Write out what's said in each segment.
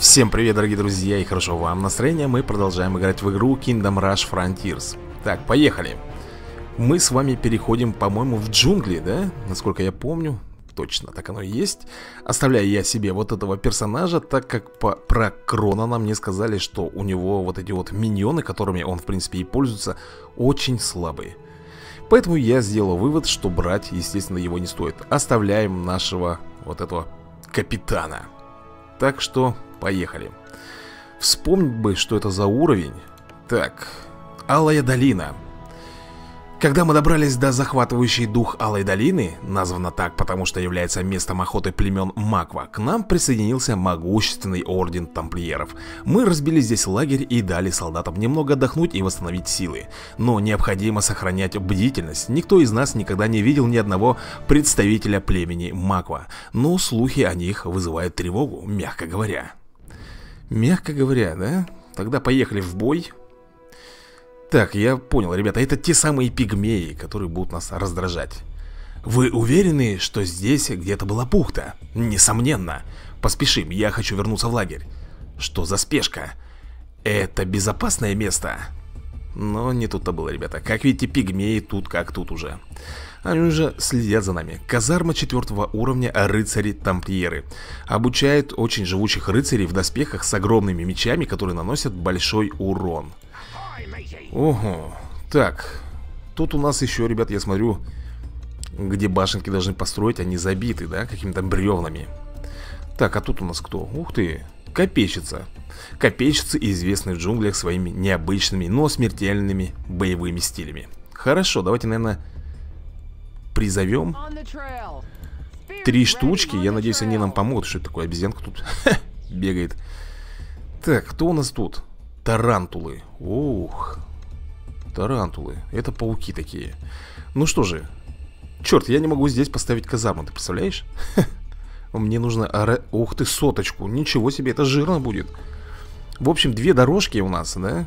Всем привет, дорогие друзья, и хорошо вам настроения. Мы продолжаем играть в игру Kingdom Rush Frontiers. Так, поехали. Мы с вами переходим, по-моему, в джунгли, да? Насколько я помню. Точно, так оно и есть. Оставляю я себе вот этого персонажа, так как про Крона нам не сказали, что у него вот эти вот миньоны, которыми он, в принципе, и пользуется, очень слабые. Поэтому я сделал вывод, что брать, естественно, его не стоит. Оставляем нашего вот этого капитана. Так что поехали. Вспомнить бы, что это за уровень. Так, Алая долина. Когда мы добрались до захватывающей дух Алой долины, названа так, потому что является местом охоты племен Маква, к нам присоединился могущественный орден тамплиеров. Мы разбили здесь лагерь и дали солдатам немного отдохнуть и восстановить силы. Но необходимо сохранять бдительность. Никто из нас никогда не видел ни одного представителя племени Маква, но слухи о них вызывают тревогу, мягко говоря. Мягко говоря, да? Тогда поехали в бой. Так, я понял, ребята, это те самые пигмеи, которые будут нас раздражать. Вы уверены, что здесь где-то была бухта? Несомненно. Поспешим, я хочу вернуться в лагерь. Что за спешка? Это безопасное место? Но не тут-то было, ребята. Как видите, пигмеи тут как тут уже. Они уже следят за нами. Казарма 4-го уровня, рыцари-тамплиеры. Обучает очень живучих рыцарей в доспехах с огромными мечами, которые наносят большой урон. Ого, так, тут у нас еще, ребят, я смотрю, где башенки должны построить, они забиты, да, какими-то бревнами. Так, а тут у нас кто? Ух ты, копейщица. Копейщицы известны в джунглях своими необычными, но смертельными боевыми стилями. Хорошо, давайте, наверное, призовем 3 штучки, я надеюсь, они нам помогут. Что это такое, обезьянка тут бегает. Так, кто у нас тут? Тарантулы. Ух. Тарантулы. Это пауки такие. Ну что же. Черт, я не могу здесь поставить казарму, ты представляешь? Мне нужно... Ух ты, 100-очку. Ничего себе, это жирно будет. В общем, 2 дорожки у нас, да?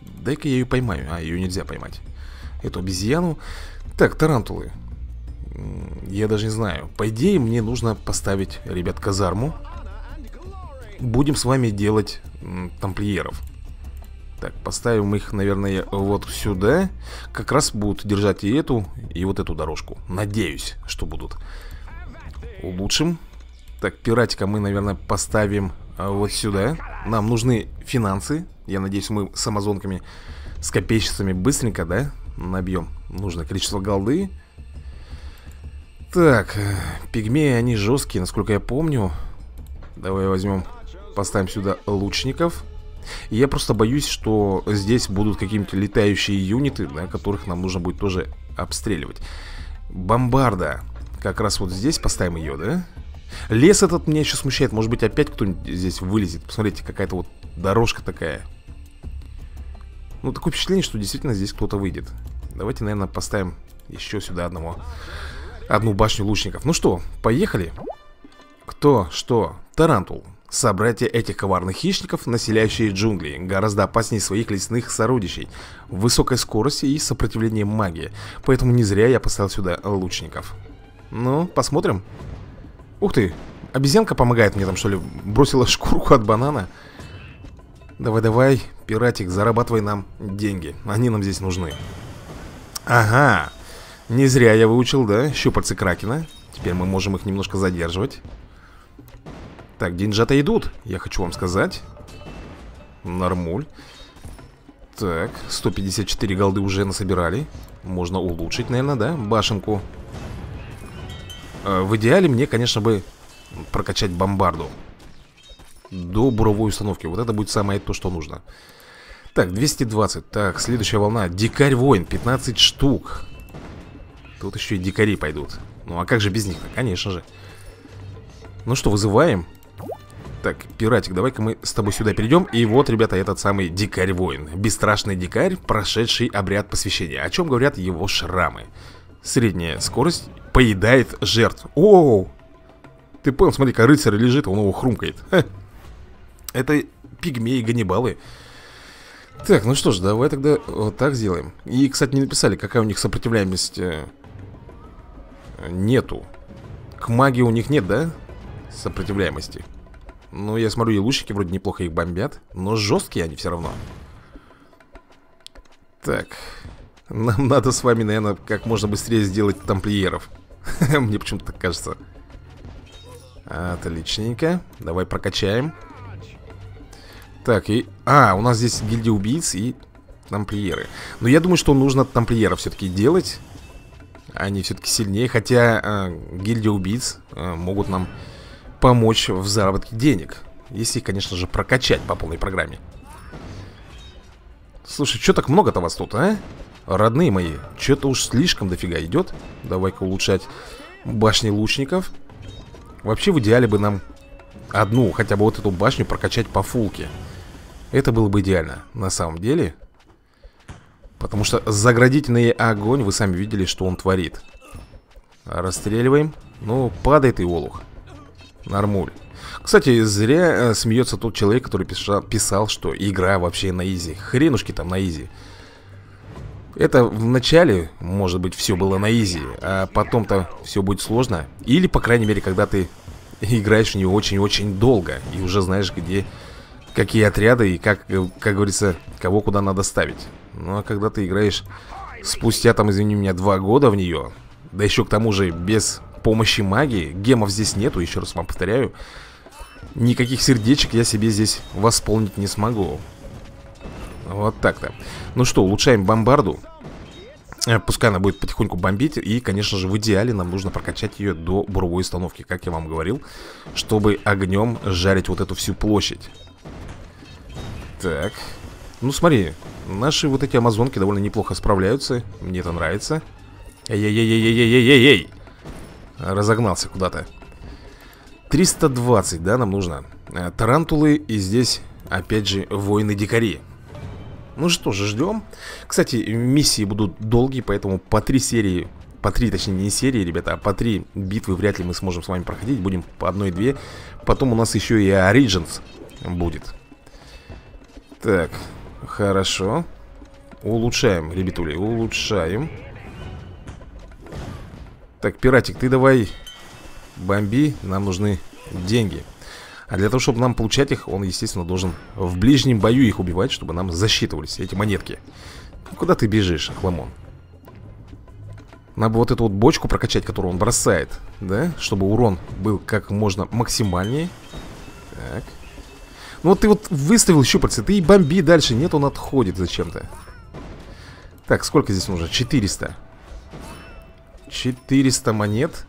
Дай-ка я ее поймаю. А, ее нельзя поймать. Эту обезьяну. Так, тарантулы. Я даже не знаю. По идее, мне нужно поставить, ребят, казарму. Будем с вами делать тамплиеров. Так, поставим их, наверное, вот сюда. Как раз будут держать и эту, и вот эту дорожку. Надеюсь, что будут. Улучшим. Так, пиратика мы, наверное, поставим вот сюда. Нам нужны финансы. Я надеюсь, мы с амазонками, с копейщицами быстренько, да, набьем нужное количество голды. Так, пигмеи, они жесткие, насколько я помню. Давай возьмем... Поставим сюда лучников. Я просто боюсь, что здесь будут какие-нибудь летающие юниты, да, которых нам нужно будет тоже обстреливать. Бомбарда. Как раз вот здесь поставим ее, да? Лес этот меня еще смущает. Может быть, опять кто-нибудь здесь вылезет. Посмотрите, какая-то вот дорожка такая. Ну, такое впечатление, что действительно здесь кто-то выйдет. Давайте, наверное, поставим еще сюда одну башню лучников. Ну что, поехали. Кто? Что? Тарантул. Собратья этих коварных хищников, населяющие джунгли, гораздо опаснее своих лесных сородичей, в высокой скорости и сопротивлении магии. Поэтому не зря я поставил сюда лучников. Ну, посмотрим. Ух ты, обезьянка помогает мне там, что ли? Бросила шкурку от банана. Давай-давай, пиратик, зарабатывай нам деньги. Они нам здесь нужны. Ага, не зря я выучил, да, щупальцы кракена. Теперь мы можем их немножко задерживать. Так, деньжата идут, я хочу вам сказать. Нормуль. Так, 154 голды уже насобирали. Можно улучшить, наверное, да, башенку. В идеале мне, конечно, бы прокачать бомбарду до буровой установки. Вот это будет самое то, что нужно. Так, 220. Так, следующая волна. Дикарь-воин, 15 штук. Тут еще и дикари пойдут. Ну, а как же без них? Конечно же. Ну что, вызываем. Так, пиратик, давай-ка мы с тобой сюда перейдем. И вот, ребята, этот самый дикарь-воин. Бесстрашный дикарь, прошедший обряд посвящения. О чем говорят его шрамы. Средняя скорость поедает жертв. Оу! Ты понял, смотри-ка, рыцарь лежит, он его хрумкает. Ха. Это пигмеи-ганнибалы. Так, ну что ж, давай тогда вот так сделаем. И, кстати, не написали, какая у них сопротивляемость. Нету. К магии у них нет, да? Сопротивляемости. Ну, я смотрю, и лучики вроде неплохо их бомбят. Но жесткие они все равно. Так. Нам надо с вами, наверное, как можно быстрее сделать тамплиеров. Мне почему-то так кажется. Отличненько. Давай прокачаем. Так, и... А, у нас здесь гильдия убийц и тамплиеры. Но я думаю, что нужно тамплиеров все-таки делать. Они все-таки сильнее. Хотя гильдия убийц могут нам помочь в заработке денег. Если, конечно же, прокачать по полной программе. Слушай, что так много-то вас тут, а? Родные мои, что-то уж слишком дофига идет. Давай-ка улучшать башни лучников. Вообще, в идеале бы нам одну, хотя бы вот эту башню прокачать по фулке. Это было бы идеально, на самом деле. Потому что заградительный огонь, вы сами видели, что он творит. Расстреливаем. Ну, падает и олух. Нормуль. Кстати, зря смеется тот человек, который писал, что игра вообще на изи. Хренушки там на изи. Это в начале, может быть, все было на изи, а потом-то все будет сложно. Или, по крайней мере, когда ты играешь в нее очень-очень долго и уже знаешь, где какие отряды и как говорится, кого куда надо ставить. Ну, а когда ты играешь спустя, там, извини меня, 2 года в нее, да еще к тому же без... помощи магии, гемов здесь нету, еще раз вам повторяю. Никаких сердечек я себе здесь восполнить не смогу. Вот так-то. Ну что, улучшаем бомбарду. Пускай она будет потихоньку бомбить. И, конечно же, в идеале нам нужно прокачать ее до буровой установки, как я вам говорил, чтобы огнем жарить вот эту всю площадь. Так. Ну смотри, наши вот эти амазонки довольно неплохо справляются. Мне это нравится. Эй-эй-эй-эй-эй-эй-эй-эй! Разогнался куда-то. 320, да, нам нужно. Тарантулы и здесь, опять же, воины-дикари. Ну что же, ждем. Кстати, миссии будут долгие, поэтому по 3 серии, по 3, точнее, не серии, ребята, а по 3 битвы вряд ли мы сможем с вами проходить. Будем по 1-2. Потом у нас еще и Origins будет. Так, хорошо. Улучшаем, ребятули, улучшаем. Так, пиратик, ты давай бомби, нам нужны деньги. А для того, чтобы нам получать их, он, естественно, должен в ближнем бою их убивать, чтобы нам засчитывались эти монетки. Ну, куда ты бежишь, хламон? Надо вот эту вот бочку прокачать, которую он бросает, да? Чтобы урон был как можно максимальнее. Так. Ну вот ты вот выставил щупальца, ты и бомби дальше. Нет, он отходит зачем-то. Так, сколько здесь нужно? 400. 400 монет.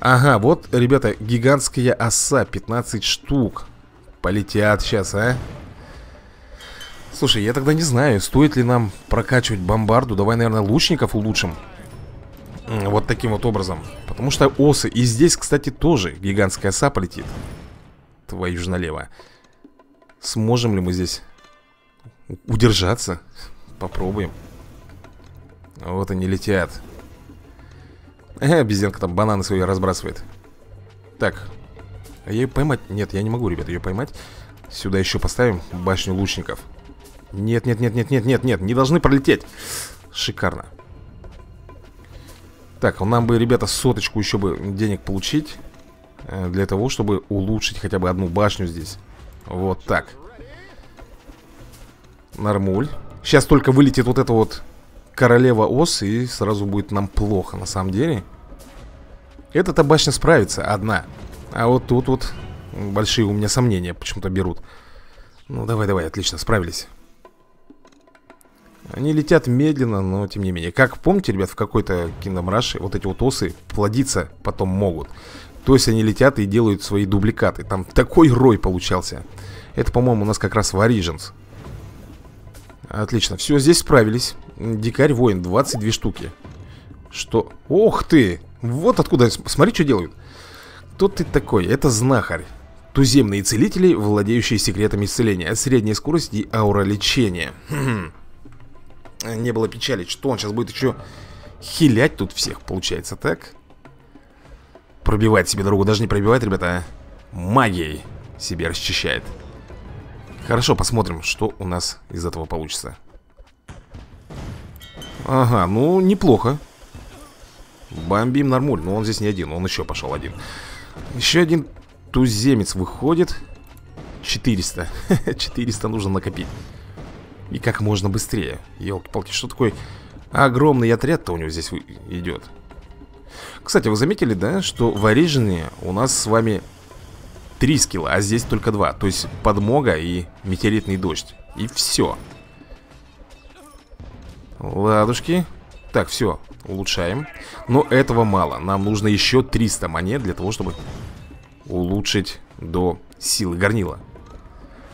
Ага, вот, ребята, гигантская оса, 15 штук. Полетят сейчас, а? Слушай, я тогда не знаю, стоит ли нам прокачивать бомбарду. Давай, наверное, лучников улучшим. Вот таким вот образом. Потому что осы, и здесь, кстати, тоже гигантская оса полетит. Твою ж налево. Сможем ли мы здесь удержаться? Попробуем. Вот они летят. Обезьянка там бананы свои разбрасывает. Так. А я ее поймать? Нет, я не могу, ребята, ее поймать. Сюда еще поставим башню лучников. Нет. Не должны пролететь. Шикарно. Так, нам бы, ребята, 100 еще бы денег получить. Для того, чтобы улучшить хотя бы одну башню здесь. Вот так. Нормуль. Сейчас только вылетит вот это вот... королева ос, и сразу будет нам плохо, на самом деле. Эта-то башня справится, одна. А вот тут вот большие у меня сомнения почему-то берут. Ну, давай, отлично, справились. Они летят медленно, но тем не менее. Как помните, ребят, в какой-то Kingdom Rush вот эти вот осы плодиться потом могут. То есть они летят и делают свои дубликаты. Там такой рой получался. Это, по-моему, у нас как раз в Origins. Отлично, все, здесь справились. Дикарь-воин, 22 штуки. Что? Ох ты! Вот откуда, смотри, что делают. Кто ты такой? Это знахарь. Туземные целители, владеющие секретами исцеления, средняя скорость и аура лечения. Не было печали, что он сейчас будет еще хилять тут всех, получается, так? Пробивает себе дорогу, даже не пробивает, ребята, а магией себе расчищает. Хорошо, посмотрим, что у нас из этого получится. Ага, ну, неплохо. Бомбим нормуль, но он здесь не один, он еще пошел один. Еще один Туземец выходит. 400. 400 нужно накопить. И как можно быстрее. Ёлки-палки, что такое огромный отряд-то у него здесь идет. Кстати, вы заметили, да, что в Ориджине у нас с вами 3 скилла, а здесь только 2. То есть подмога и метеоритный дождь. И все. Ладушки. Так, все, улучшаем. Но этого мало, нам нужно еще 300 монет для того, чтобы улучшить до силы горнила.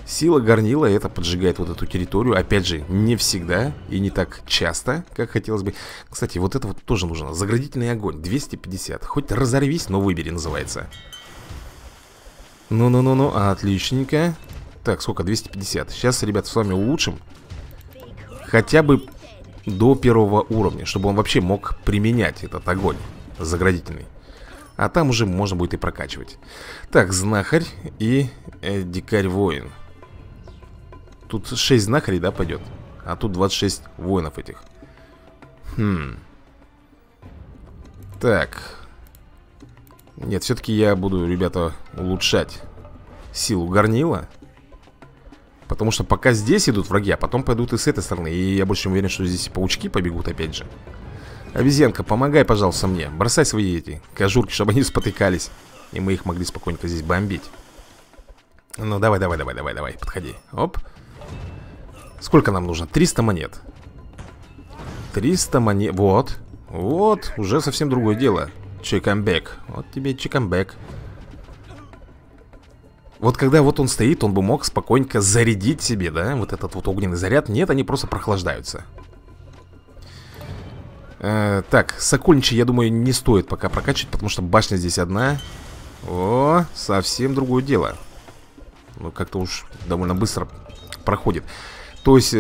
Сила горнила, это поджигает вот эту территорию. Опять же, не всегда и не так часто, как хотелось бы. Кстати, вот это вот тоже нужно. Заградительный огонь, 250. Хоть разорвись, но выбери, называется. Ну-ну-ну-ну, отличненько. Так, сколько? 250. Сейчас, ребята, с вами улучшим. Хотя бы до 1-го уровня, чтобы он вообще мог применять этот огонь заградительный. А там уже можно будет и прокачивать. Так, знахарь и дикарь-воин. Тут 6 знахарей, да, пойдет? А тут 26 воинов этих. Хм. Так. Нет, все-таки я буду, ребята, улучшать силу горнила. Потому что пока здесь идут враги, а потом пойдут и с этой стороны. И я больше чем уверен, что здесь и паучки побегут опять же. Обезьянка, помогай, пожалуйста, мне. Бросай свои эти кожурки, чтобы они спотыкались. И мы их могли спокойненько здесь бомбить. Ну, давай, подходи. Оп. Сколько нам нужно? 300 монет. 300 монет. Вот. Вот. Уже совсем другое дело. Чекамбэк. Вот тебе чекамбэк. Вот когда вот он стоит, он бы мог спокойненько зарядить себе, да? Вот этот вот огненный заряд. Нет, они просто прохлаждаются. Так, сокольничий, я думаю, не стоит пока прокачивать, потому что башня здесь одна. О, совсем другое дело. Ну, как-то уж довольно быстро проходит. То есть,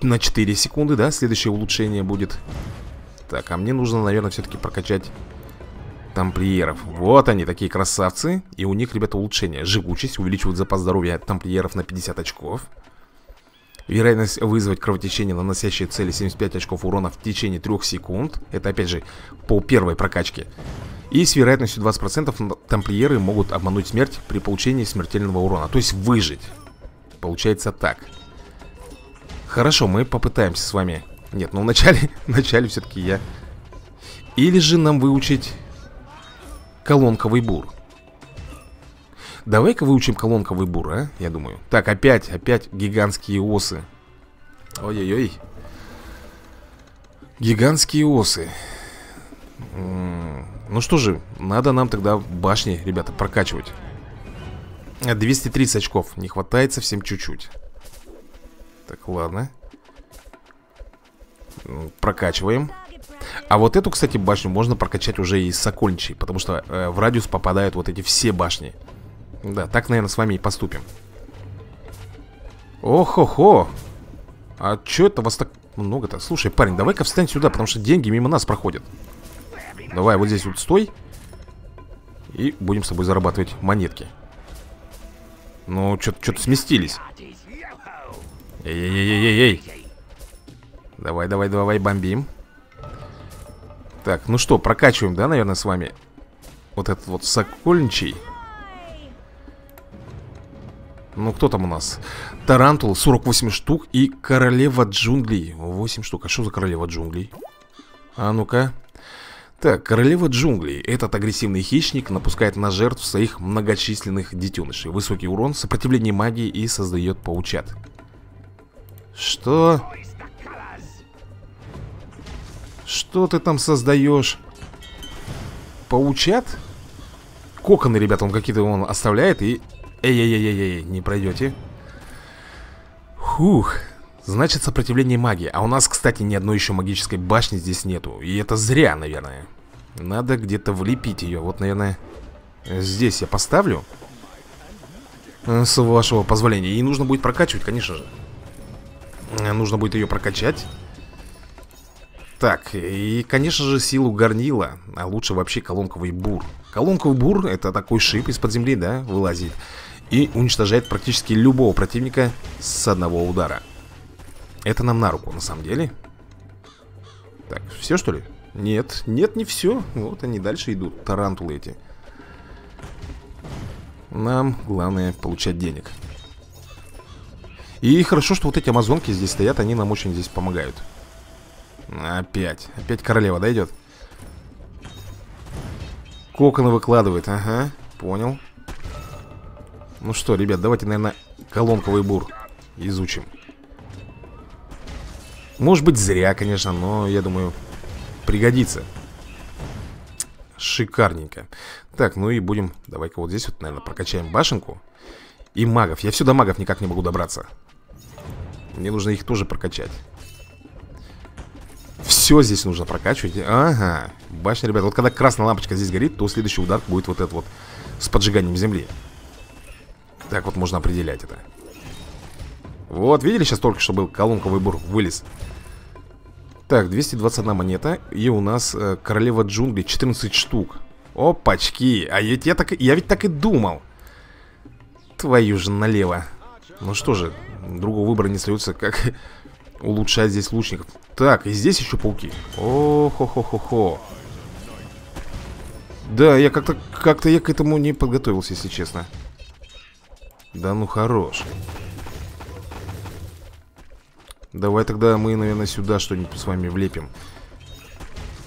на 4 секунды, да, следующее улучшение будет. Так, а мне нужно, наверное, все-таки прокачать тамплиеров. Вот они, такие красавцы. И у них, ребята, улучшение. Живучесть, увеличивает запас здоровья тамплиеров на 50 очков. Вероятность вызвать кровотечение, наносящее цели 75 очков урона в течение 3 секунд. Это, опять же, по первой прокачке. И с вероятностью 20% тамплиеры могут обмануть смерть при получении смертельного урона. То есть выжить. Получается так. Хорошо, мы попытаемся с вами... Нет, ну вначале все-таки я... Или же нам выучить колонковый бур. Давай-ка выучим колонковый бур, а, я думаю. Так, опять гигантские осы. Ой-ой-ой. Гигантские осы. Ну что же, надо нам тогда башни, ребята, прокачивать. 230 очков, не хватает совсем чуть-чуть. Так, ладно. Прокачиваем. А вот эту, кстати, башню можно прокачать уже из сокольничей, потому что в радиус попадают вот эти все башни. Да, так, наверное, с вами и поступим. О-хо-хо. А чё это вас так много-то? Слушай, парень, давай-ка встань сюда, потому что деньги мимо нас проходят. Давай, вот здесь вот стой. И будем с тобой зарабатывать монетки. Ну, чё-то сместились. Эй-эй-эй-эй-эй. Давай, бомбим. Так, ну что, прокачиваем, да, наверное, с вами вот этот вот сокольничий. Ну, кто там у нас? Тарантул, 48 штук. И королева джунглей, 8 штук. А что за королева джунглей? А ну-ка. Так, королева джунглей. Этот агрессивный хищник напускает на жертв своих многочисленных детенышей. Высокий урон, сопротивление магии и создает паучат. Что? Что ты там создаешь? Паучат? Коконы, ребята, он какие-то он оставляет и... Эй-эй-эй-эй, не пройдете. Фух. Значит, сопротивление магии. А у нас, кстати, ни одной еще магической башни здесь нету. И это зря, наверное. Надо где-то влепить ее. Вот, наверное, здесь я поставлю. С вашего позволения. И нужно будет прокачивать, конечно же. Нужно будет ее прокачать. Так, и, конечно же, силу горнила. А лучше вообще колонковый бур. Колонковый бур — это такой шип из-под земли, да, вылазит. И уничтожает практически любого противника с одного удара. Это нам на руку, на самом деле. Так, все, что ли? Нет, не все. Вот они дальше идут, тарантулы эти. Нам главное получать денег. И хорошо, что вот эти амазонки здесь стоят. Они нам очень здесь помогают. Опять. Опять королева дойдет. Коконы выкладывает. Ага, понял. Ну что, ребят, давайте, наверное, колонковый бур изучим. Может быть, зря, конечно, но, я думаю, пригодится. Шикарненько. Так, ну и будем... Давай-ка вот здесь вот, наверное, прокачаем башенку. И магов. Я все до магов никак не могу добраться. Мне нужно их тоже прокачать. Все здесь нужно прокачивать. Ага. Башня, ребят. Вот когда красная лампочка здесь горит, то следующий удар будет вот этот вот с поджиганием земли. Так вот можно определять это. Вот, видели, сейчас только что был колонковый бур, вылез. Так, 221 монета. И у нас королева джунглей 14 штук. Опачки. А ведь я ведь так и думал. Твою же налево. Ну что же, другого выбора не остается, как улучшать здесь лучников. Так, и здесь еще пауки. О-хо-хо-хо-хо. Да, я как-то я к этому не подготовился, если честно. Да ну хорош. Давай тогда мы, наверное, сюда что-нибудь с вами влепим.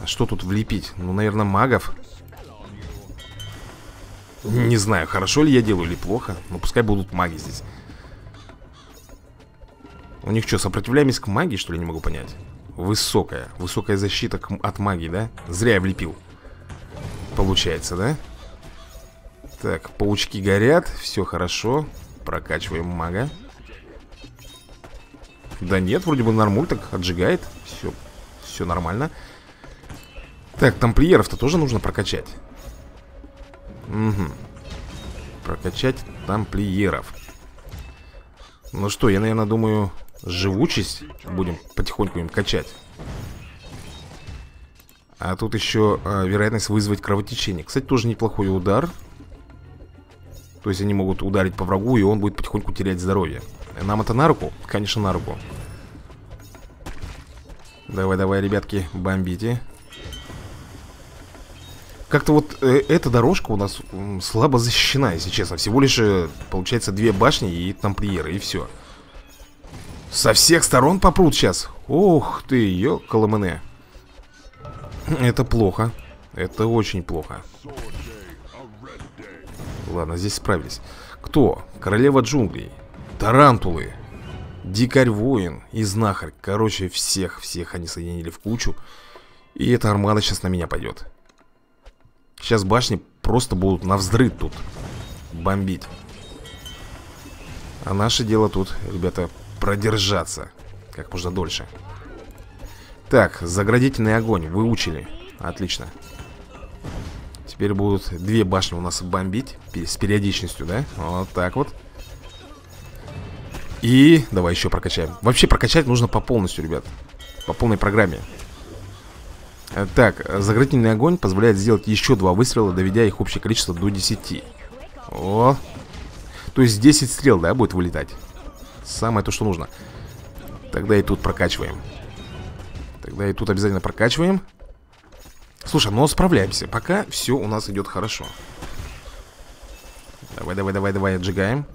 А что тут влепить? Ну, наверное, магов. Не знаю, хорошо ли я делаю или плохо. Но пускай будут маги здесь. У них что, сопротивляемость к магии, что ли, не могу понять? Высокая. Высокая защита от магии, да? Зря я влепил. Получается, да? Так, паучки горят. Все хорошо. Прокачиваем мага. Да нет, вроде бы нормуль так отжигает. Все, все нормально. Так, тамплиеров-то тоже нужно прокачать. Угу. Прокачать тамплиеров. Ну что, я, наверное, думаю, живучесть будем потихоньку им качать. А тут еще вероятность вызвать кровотечение. Кстати, тоже неплохой удар. То есть они могут ударить по врагу, и он будет потихоньку терять здоровье. Нам это на руку? Конечно, на руку. Давай-давай, ребятки, бомбите. Как-то вот эта дорожка у нас слабо защищена, если честно. Всего лишь, получается, две башни и тамплиеры, и все. Со всех сторон попрут сейчас. Ух ты, ёкаламэне. Это плохо. Это очень плохо. Ладно, здесь справились. Кто? Королева джунглей. Тарантулы, дикарь-воин и знахарь. Короче, всех они соединили в кучу. И эта армада сейчас на меня пойдет. Сейчас башни просто будут навздрыд тут бомбить. А наше дело тут, ребята, продержаться как можно дольше. Так, заградительный огонь выучили. Отлично. Теперь будут две башни у нас бомбить с периодичностью, да? Вот так вот. И давай еще прокачаем. Вообще прокачать нужно по полностью, ребят. По полной программе. Так, заградительный огонь позволяет сделать еще два выстрела, доведя их общее количество до 10. О! То есть 10 стрел, да, будет вылетать. Самое то, что нужно. Тогда и тут прокачиваем. Тогда и тут обязательно прокачиваем. Слушай, ну справляемся. Пока все у нас идет хорошо. Давай, отжигаем.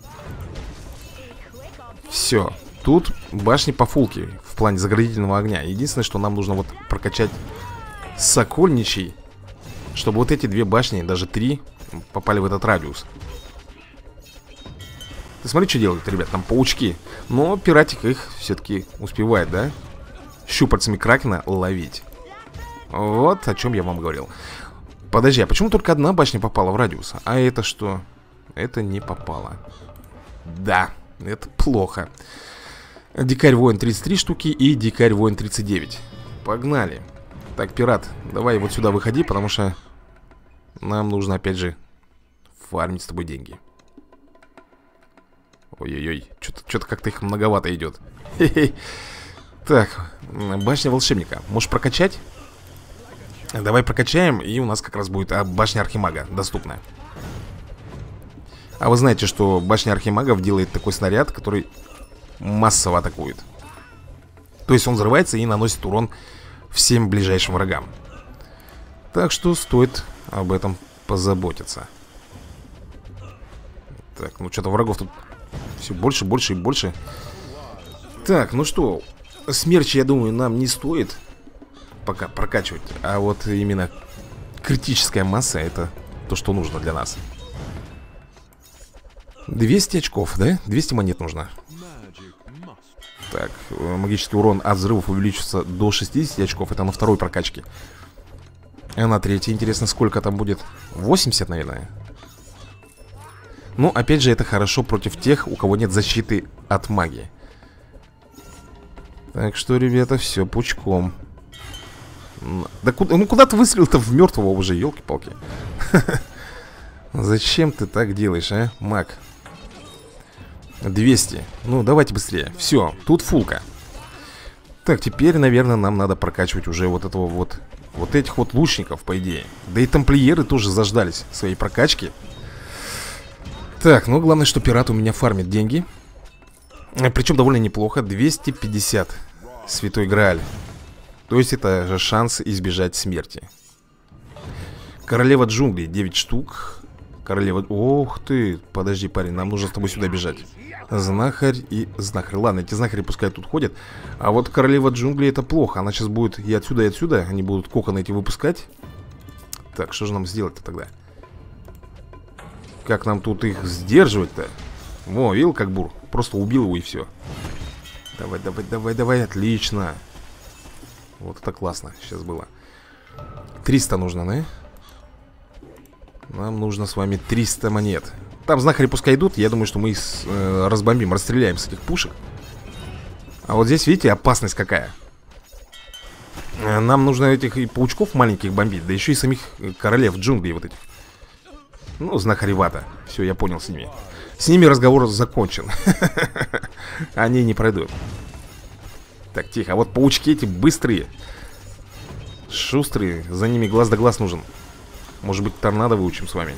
Все, тут башни по фулке в плане заградительного огня. Единственное, что нам нужно вот прокачать сокольничий, чтобы вот эти две башни, даже три, попали в этот радиус. Ты смотри, что делают, ребят, там паучки. Но пиратик их все-таки успевает, да? Щупальцами кракена ловить. Вот о чем я вам говорил. Подожди, а почему только одна башня попала в радиус? А это что? Это не попало. Да. Это плохо. Дикарь-воин 33 штуки и дикарь-воин 39. Погнали. Так, пират, давай вот сюда выходи, потому что нам нужно, опять же, фармить с тобой деньги. Ой-ой-ой, что-то как-то их многовато идет. Хе-хе. Так, башня волшебника. Можешь прокачать? Давай прокачаем, и у нас как раз будет башня архимага доступная. А вы знаете, что башня архимагов делает такой снаряд, который массово атакует. То есть он взрывается и наносит урон всем ближайшим врагам. Так что стоит об этом позаботиться. Так, ну что-то врагов тут все больше, больше и больше. Так, ну что, смерч, я думаю, нам не стоит пока прокачивать. А вот именно критическая масса — это то, что нужно для нас. 200 очков, да? 200 монет нужно. Так, магический урон от взрывов увеличится до 60 очков. Это на второй прокачке. А на третьей, интересно, сколько там будет? 80, наверное. Ну, опять же, это хорошо против тех, у кого нет защиты от магии. Так что, ребята, все пучком. Да куда, ну куда ты выстрелил-то в мертвого уже, елки-палки. Зачем ты так делаешь, а, маг? 200. Ну, давайте быстрее. Все, тут фулка. Так, теперь, наверное, нам надо прокачивать уже вот этого вот... Вот этих вот лучников, по идее. Да и тамплиеры тоже заждались своей прокачки. Так, ну главное, что пират у меня фармит деньги. Причем довольно неплохо. 250. Святой Грааль. То есть это же шанс избежать смерти. Королева джунглей 9 штук. Королева... Ох ты, подожди, парень, нам нужно с тобой сюда бежать. Знахарь и знахарь. Ладно, эти знахари пускай тут ходят. А вот королева джунглей — это плохо. Она сейчас будет и отсюда, и отсюда. Они будут коконы эти выпускать. Так, что же нам сделать-то тогда? Как нам тут их сдерживать-то? Во, видел, как бур? Просто убил его и все. Давай, давай, давай, давай, отлично. Вот это классно сейчас было. 300 нужно, да? Нам нужно с вами 300 монет. Там знахари пускай идут, я думаю, что мы их разбомбим, расстреляем с этих пушек. А вот здесь, видите, опасность какая. Нам нужно этих и паучков маленьких бомбить, да еще и самих королев джунглей вот этих. Ну, знахаревато. Все, я понял с ними. С ними разговор закончен. Они не пройдут. Так, тихо, а вот паучки эти быстрые, шустрые, за ними глаз да глаз нужен. Может быть, торнадо выучим с вами.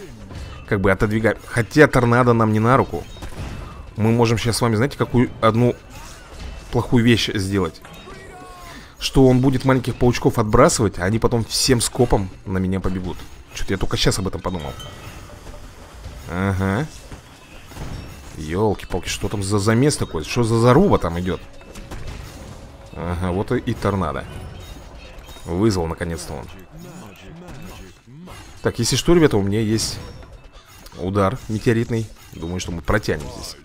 Как бы отодвигаем. Хотя торнадо нам не на руку. Мы можем сейчас с вами, знаете, какую одну плохую вещь сделать. Что он будет маленьких паучков отбрасывать, а они потом всем скопом на меня побегут. Что-то я только сейчас об этом подумал. Ага. Ёлки-палки, что там за замес такой? Что за заруба там идет? Ага, вот и торнадо. Вызвал наконец-то он. Так, если что, ребята, у меня есть удар метеоритный. Думаю, что мы протянем здесь.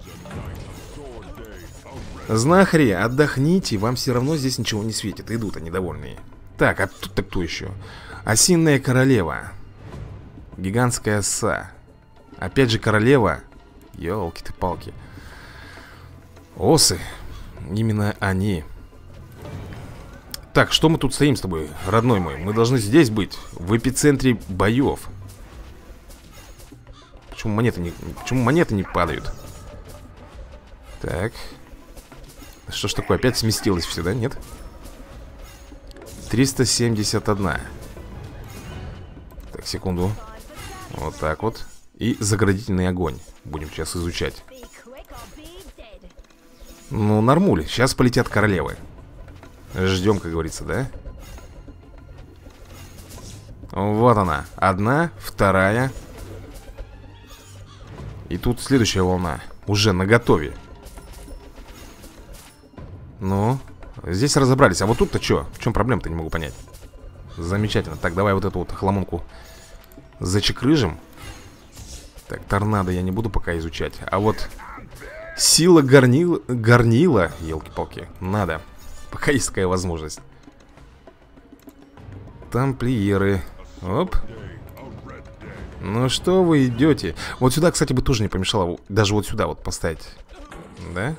Знахари, отдохните, вам все равно здесь ничего не светит. Идут они довольные. Так, а тут-то кто еще? Осинная королева. Гигантская оса. Опять же королева. Ёлки-ты-палки. Осы. Именно они. Так, что мы тут стоим с тобой, родной мой? Мы должны здесь быть, в эпицентре боев. Почему монеты не падают? Так. Что ж такое, опять сместилось все, да? Нет? 371. Так, секунду. Вот так вот. И заградительный огонь будем сейчас изучать. Ну, нормуль, сейчас полетят королевы. Ждем, как говорится, да? Вот она. Одна, вторая. И тут следующая волна. Уже наготове. Ну, здесь разобрались. А вот тут-то что? В чем проблема-то, не могу понять. Замечательно. Так, давай вот эту вот хламонку зачекрыжим. Так, торнадо я не буду пока изучать. А вот сила горнила, елки-палки, надо. Пока есть такая возможность. Тамплиеры. Оп. Ну что вы идете? Вот сюда, кстати, бы тоже не помешало. Даже вот сюда вот поставить. Да?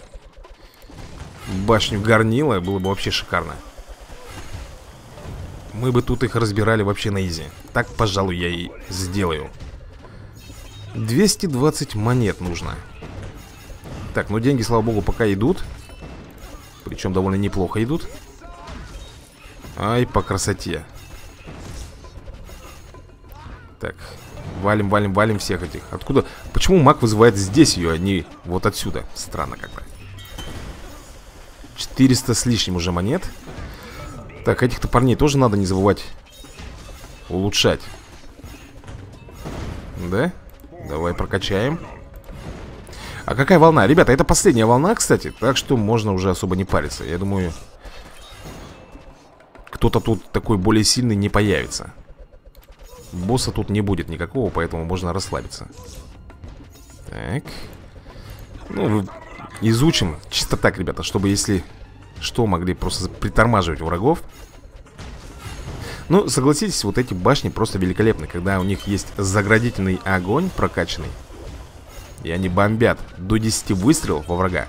Башню горнила было бы вообще шикарно. Мы бы тут их разбирали вообще на изи. Так, пожалуй, я и сделаю. 220 монет нужно. Так, ну деньги, слава богу, пока идут. Причем довольно неплохо идут. Ай, по красоте. Так, валим, валим, валим всех этих. Откуда? Почему маг вызывает здесь ее, а не вот отсюда? Странно как-то. 400 с лишним уже монет. Так, этих-то парней тоже надо не забывать улучшать. Да? Давай прокачаем. А какая волна? Ребята, это последняя волна, кстати. Так что можно уже особо не париться. Я думаю, кто-то тут такой более сильный не появится. Босса тут не будет никакого, поэтому можно расслабиться. Так. Ну, изучим. Чисто так, ребята, чтобы если что, могли просто притормаживать врагов. Ну, согласитесь, вот эти башни просто великолепны, когда у них есть заградительный огонь прокачанный. И они бомбят до 10 выстрелов во врага.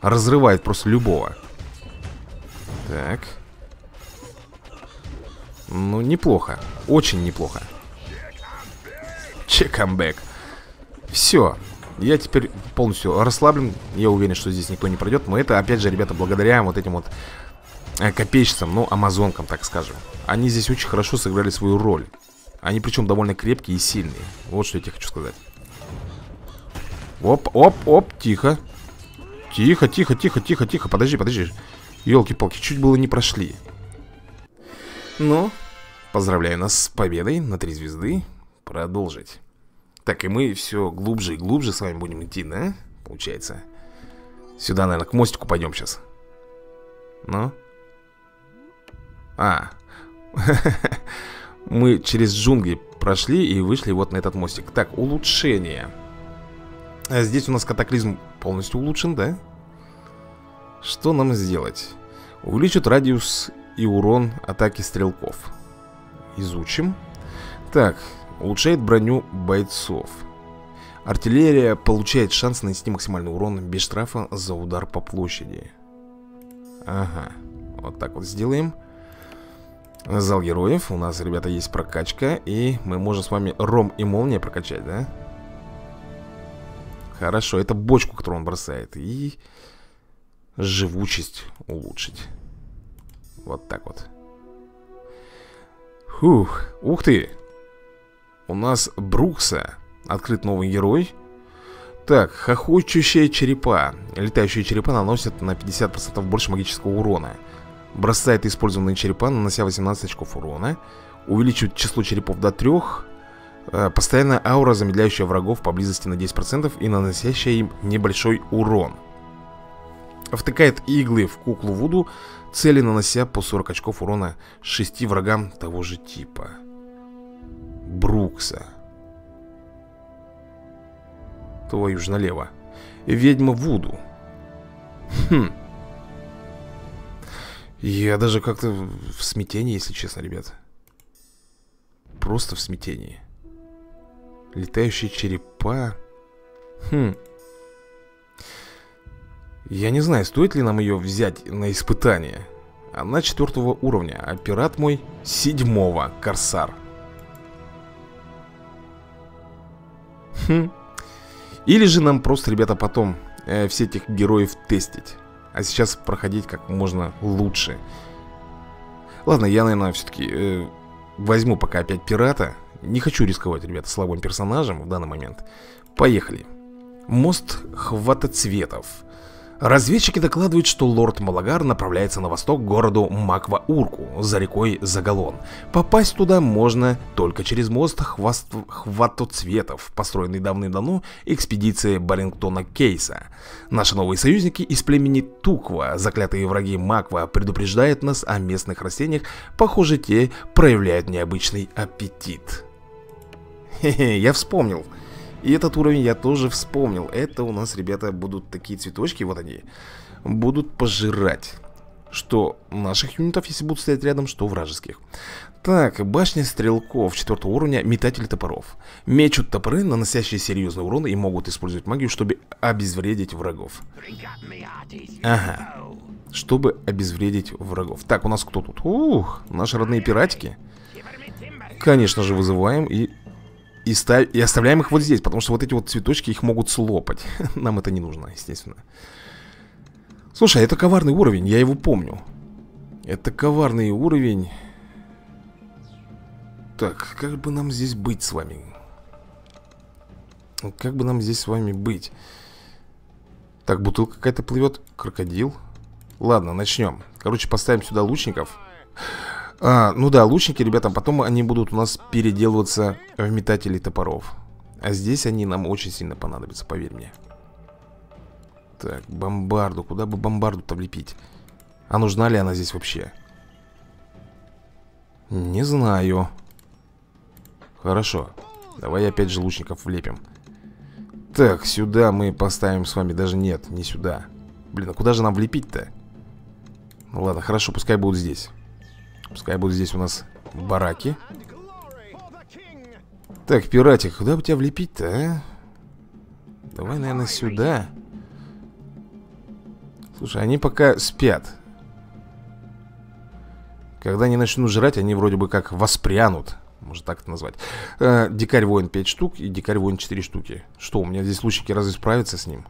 Разрывает просто любого. Так. Ну, неплохо. Очень неплохо. Чекамбэк. Все. Я теперь полностью расслаблен. Я уверен, что здесь никто не пройдет. Но это, опять же, ребята, благодаря вот этим вот копейщицам, ну, амазонкам, так скажем. Они здесь очень хорошо сыграли свою роль. Они причем довольно крепкие и сильные. Вот что я тебе хочу сказать. Оп, оп, оп, тихо. Тихо, тихо, тихо, тихо, тихо. Подожди, подожди. Елки-палки, чуть было не прошли. Ну, поздравляю нас с победой на 3 звезды. Продолжить. Так, и мы все глубже и глубже с вами будем идти, да? Получается. Сюда, наверное, к мостику пойдем сейчас. Ну? А. Мы через джунгли прошли и вышли вот на этот мостик. Так, улучшение. Здесь у нас катаклизм полностью улучшен, да? Что нам сделать? Увеличит радиус и урон атаки стрелков. Изучим. Так, улучшает броню бойцов. Артиллерия получает шанс нанести максимальный урон без штрафа за удар по площади. Ага, вот так вот сделаем. Зал героев. У нас, ребята, есть прокачка. И мы можем с вами ром и молния прокачать, да? Хорошо, это бочку, которую он бросает. И живучесть улучшить. Вот так вот. Фух, ух ты. У нас Брукса. Открыт новый герой. Так, хохочущие черепа. Летающие черепа наносят на 50% больше магического урона. Бросает использованные черепа, нанося 18 очков урона. Увеличивает число черепов до 3. Постоянная аура, замедляющая врагов поблизости на 10% и наносящая им небольшой урон. Втыкает иглы в куклу Вуду, цели нанося по 40 очков урона 6 врагам того же типа. Брукса. Твою ж налево. Ведьма Вуду. Хм. Я даже как-то в смятении, если честно, ребят. Просто в смятении. Летающие черепа. Хм. Я не знаю, стоит ли нам ее взять на испытание. Она 4 уровня, а пират мой 7-го, корсар. Хм. Или же нам просто, ребята, потом все этих героев тестить. А сейчас проходить как можно лучше. Ладно, я, наверное, все-таки возьму пока опять пирата. Не хочу рисковать, ребята, слабым персонажем в данный момент. Поехали. Мост хватоцветов. Разведчики докладывают, что лорд Малагар направляется на восток к городу Маква-Урку за рекой Загалон. Попасть туда можно только через мост хватоцветов, построенный давным-давно экспедицией Барингтона Кейса. Наши новые союзники из племени Туква, заклятые враги Маква, предупреждают нас о местных растениях. Похоже, те проявляют необычный аппетит. Хе-хе, я вспомнил. И этот уровень я тоже вспомнил. Это у нас, ребята, будут такие цветочки. Вот они. Будут пожирать что наших юнитов, если будут стоять рядом, что вражеских. Так, башня стрелков 4 уровня, метатель топоров. Мечут топоры, наносящие серьезный урон, и могут использовать магию, чтобы обезвредить врагов. Ага. Чтобы обезвредить врагов. Так, у нас кто тут? Ух, наши родные пиратики. Конечно же, вызываем и оставляем их вот здесь, потому что вот эти вот цветочки их могут слопать. Нам это не нужно, естественно. Слушай, это коварный уровень, я его помню. Это коварный уровень. Так, как бы нам здесь быть с вами? Как бы нам здесь с вами быть? Так, бутылка какая-то плывет. Крокодил. Ладно, начнем. Короче, поставим сюда лучников. А, ну да, лучники, ребята, потом они будут у нас переделываться в метателей топоров. А здесь они нам очень сильно понадобятся, поверь мне. Так, бомбарду. Куда бы бомбарду-то влепить? А нужна ли она здесь вообще? Не знаю. Хорошо. Давай опять же лучников влепим. Так, сюда мы поставим с вами. Даже нет, не сюда. Блин, а куда же нам влепить-то? Ну ладно, хорошо, пускай будут здесь. Пускай будут здесь у нас бараки. Так, пиратик, куда бы тебя влепить-то, а? Давай, наверное, сюда. Слушай, они пока спят. Когда они начнут жрать, они вроде бы как воспрянут. Можно так это назвать. Дикарь-воин 5 штук и дикарь-воин 4 штуки. Что, у меня здесь лучники разве справятся с ним?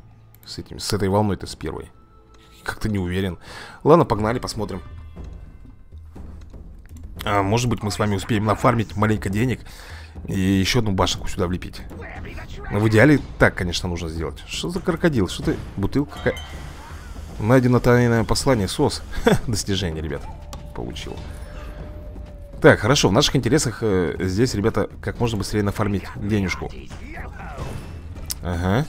С этой волной-то, с первой. Как-то не уверен. Ладно, погнали, посмотрим. А, может быть, мы с вами успеем нафармить маленько денег и еще одну башенку сюда влепить. Но в идеале так, конечно, нужно сделать. Что за крокодил? Что ты? Бутылка какая? Найдено тайное послание. СОС. Достижение, ребят. Получил. Так, хорошо. В наших интересах здесь, ребята, как можно быстрее нафармить денежку. Ага.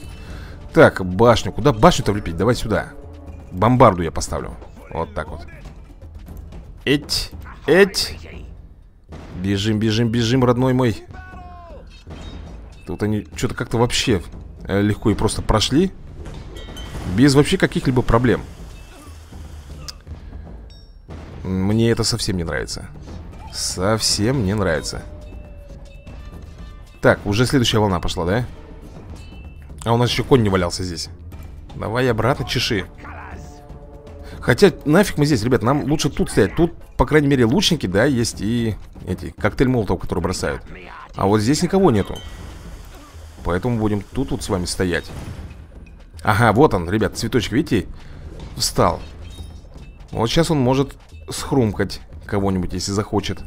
Так, башню. Куда башню-то влепить? Давай сюда. Бомбарду я поставлю. Вот так вот. Эть, эть. Бежим, бежим, бежим, родной мой. Тут они что-то как-то вообще легко и просто прошли. Без вообще каких-либо проблем. Мне это совсем не нравится. Совсем не нравится. Так, уже следующая волна пошла, да? А у нас еще конь не валялся здесь. Давай обратно чеши. Хотя нафиг мы здесь, ребят, нам лучше тут стоять. Тут, по крайней мере, лучники, да, есть и эти коктейль молотов, которые бросают. А вот здесь никого нету. Поэтому будем тут вот с вами стоять. Ага, вот он, ребят, цветочек, видите? Встал. Вот сейчас он может схрумкать кого-нибудь, если захочет.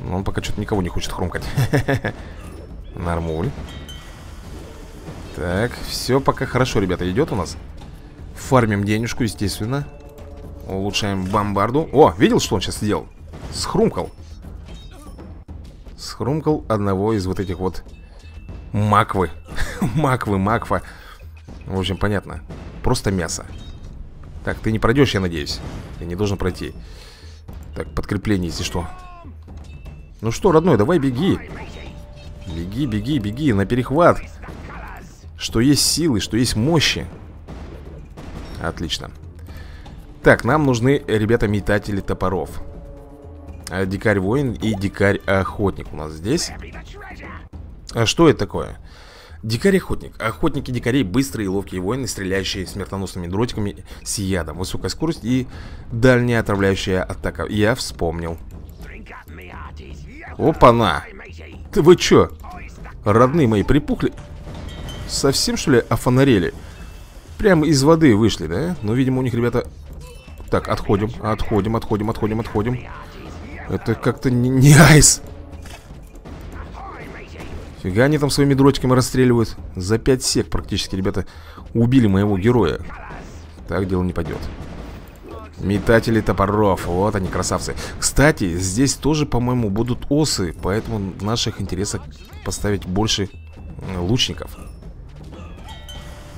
Но он пока что-то никого не хочет хрумкать. Нормуль. Так, все пока хорошо, ребята, идет у нас. Фармим денежку, естественно. Улучшаем бомбарду. О, видел, что он сейчас сделал? Схрумкал. Схрумкал одного из вот этих вот маквы. Маквы, маква. В общем, понятно. Просто мясо. Так, ты не пройдешь, я надеюсь. Ты не должен пройти. Так, подкрепление, если что. Ну что, родной, давай беги. Беги, беги, беги. На перехват. Что есть силы, что есть мощи. Отлично. Так, нам нужны, ребята, метатели топоров. Дикарь-воин и дикарь-охотник у нас здесь. А что это такое? Дикарь-охотник. Охотники дикарей — быстрые и ловкие воины, стреляющие смертоносными дротиками с ядом. Высокая скорость и дальняя отравляющая атака. Я вспомнил. Опа-на! Ты вы чё? Родные мои припухли? Совсем, что ли, офонарели? Прямо из воды вышли, да? Ну, видимо, у них, ребята... Так, отходим, отходим, отходим, отходим, отходим. Это как-то не айс. Фига они там своими дротиками расстреливают. За 5 сек практически, ребята, убили моего героя. Так дело не пойдет. Метатели топоров. Вот они, красавцы. Кстати, здесь тоже, по-моему, будут осы. Поэтому в наших интересах поставить больше лучников.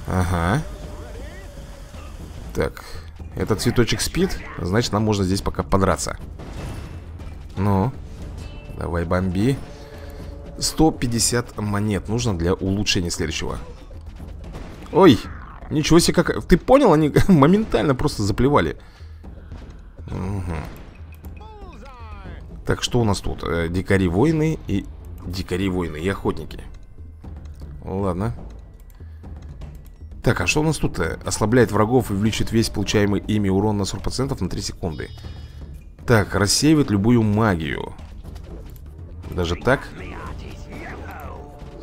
Ага. Так, этот цветочек спит. Значит, нам можно здесь пока подраться. Ну, давай бомби. 150 монет нужно для улучшения следующего. Ой, ничего себе как... Ты понял, они моментально просто заплевали. Угу. Так, что у нас тут? Дикари-воины и... Дикари-воины и охотники. Ладно. Так, а что у нас тут-то? Ослабляет врагов и увеличивает весь получаемый ими урон на 40% на 3 секунды. Так, рассеивает любую магию. Даже так?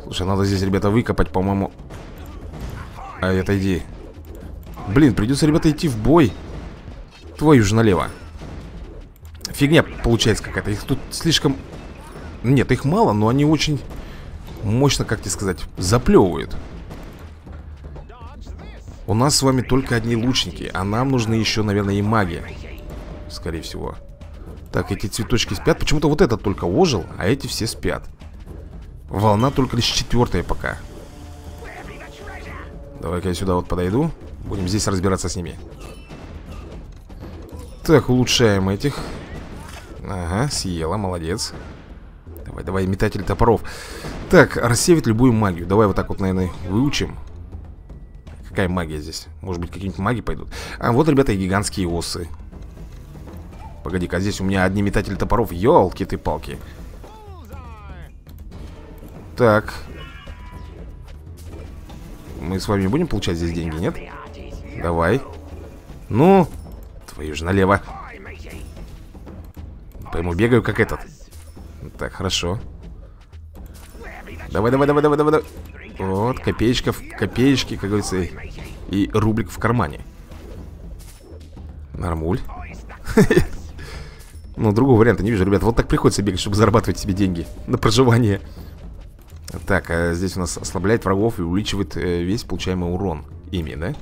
Слушай, надо здесь, ребята, выкопать, по-моему. Ай, отойди. Блин, придется, ребята, идти в бой. Твою же налево. Фигня получается какая-то. Их тут слишком... Нет, их мало, но они очень мощно, как тебе сказать, заплевывают. У нас с вами только одни лучники, а нам нужны еще, наверное, и маги. Скорее всего. Так, эти цветочки спят. Почему-то вот этот только ожил, а эти все спят. Волна только лишь 4-я пока. Давай-ка я сюда вот подойду. Будем здесь разбираться с ними. Так, улучшаем этих. Ага, съела, молодец. Давай, метатель топоров. Так, рассеивать любую магию. Давай вот так вот, наверное, выучим. Какая магия здесь? Может быть, какие-нибудь маги пойдут? А вот, ребята, и гигантские осы. Погоди-ка, а здесь у меня одни метатели топоров. Ёлки ты палки. Так. Мы с вами будем получать здесь деньги, нет? Давай. Ну, твою же налево. Пойму, бегаю как этот. Так, хорошо. Давай, давай, давай, давай, давай. Вот, копеечка в копеечке, как говорится. И рублик в кармане. Нормуль. Ну, другого варианта не вижу, ребят. Вот так приходится бегать, чтобы зарабатывать себе деньги на проживание. Так, а здесь у нас ослабляет врагов и увеличивает весь получаемый урон ими, да?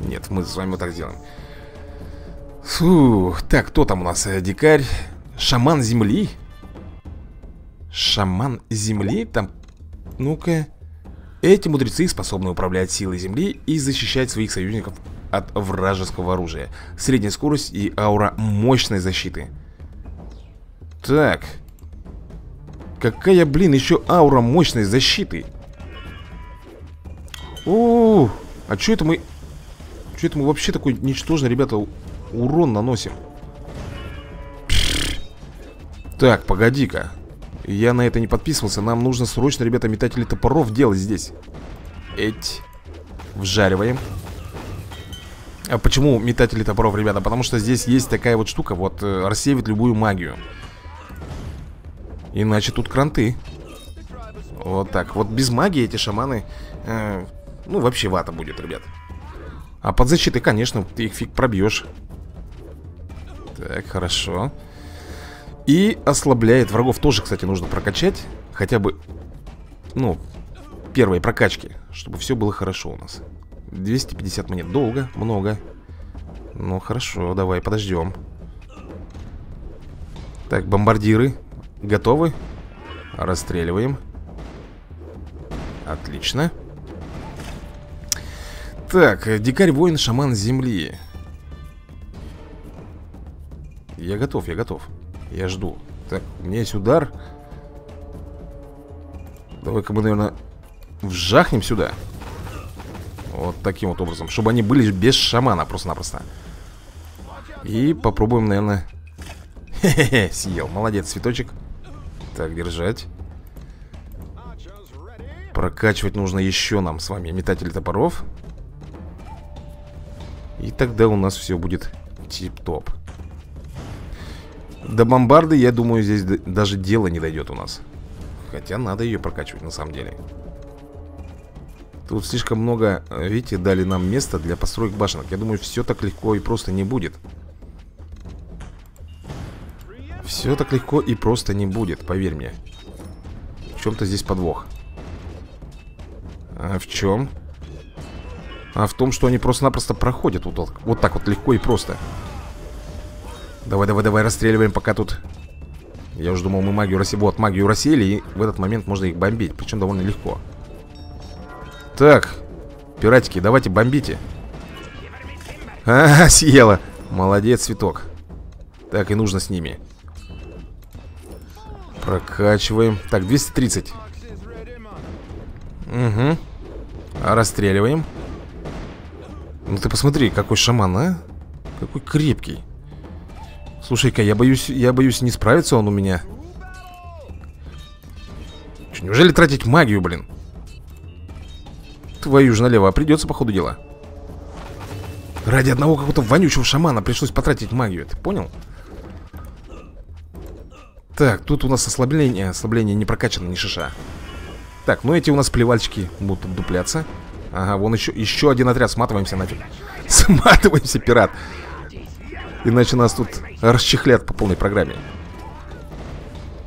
Нет, мы с вами вот так сделаем. Фу, так, кто там у нас? Дикарь. Шаман земли. Шаман земли, там, ну-ка. Эти мудрецы способны управлять силой земли и защищать своих союзников от вражеского оружия. Средняя скорость и аура мощной защиты. Так. Какая, блин, еще аура мощной защиты? О, а что это мы... Что это мы вообще такой ничтожный, ребята, урон наносим? Так, погоди-ка. Я на это не подписывался. Нам нужно срочно, ребята, метатели топоров делать здесь. Эть. Вжариваем. А почему метатели топоров, ребята? Потому что здесь есть такая вот штука. Вот, рассеивает любую магию. Иначе тут кранты. Вот так. Вот без магии эти шаманы, ну, вообще вата будет, ребят. А под защитой, конечно, ты их фиг пробьешь. Так, хорошо. И ослабляет врагов тоже, кстати, нужно прокачать. Хотя бы, ну, первые прокачки. Чтобы все было хорошо у нас. 250 монет. Долго, много. Ну, хорошо, давай, подождем. Так, бомбардиры. Готовы? Расстреливаем. Отлично. Так, дикарь-воин, шаман земли. Я готов, я готов. Я жду. Так, у меня есть удар. Давай-ка мы, наверное, вжахнем сюда. Вот таким вот образом. Чтобы они были без шамана просто-напросто. И попробуем, наверное... Хе-хе-хе, съел. Молодец, цветочек. Так, держать. Прокачивать нужно еще нам с вами метатели топоров. И тогда у нас все будет тип-топ. До бомбарды, я думаю, здесь даже дело не дойдет у нас. Хотя надо ее прокачивать на самом деле. Тут слишком много, видите, дали нам места для построек башенок. Я думаю, все так легко и просто не будет. Все так легко и просто не будет, поверь мне. В чем-то здесь подвох. А в чем? А в том, что они просто-напросто проходят вот так вот легко и просто. Давай, давай, давай, расстреливаем, пока тут. Я уже думал, мы магию рассеяли. Вот, магию рассеяли, и в этот момент можно их бомбить. Причем довольно легко. Так, пиратики, давайте бомбите. А, съела. Молодец, цветок. Так, и нужно с ними. Прокачиваем. Так, 230. Угу. Расстреливаем. Ну ты посмотри, какой шаман, а? Какой крепкий. Слушай-ка, я боюсь не справиться он у меня. Че, неужели тратить магию, блин? Твою же налево, а придется по ходу дела. Ради одного какого-то вонючего шамана пришлось потратить магию, ты понял? Так, тут у нас ослабление. Ослабление не прокачано, ни шиша. Так, ну эти у нас плевальчики будут дупляться. Ага, вон еще один отряд, сматываемся нафиг. Сматываемся, пират. Иначе нас тут расчехлят по полной программе.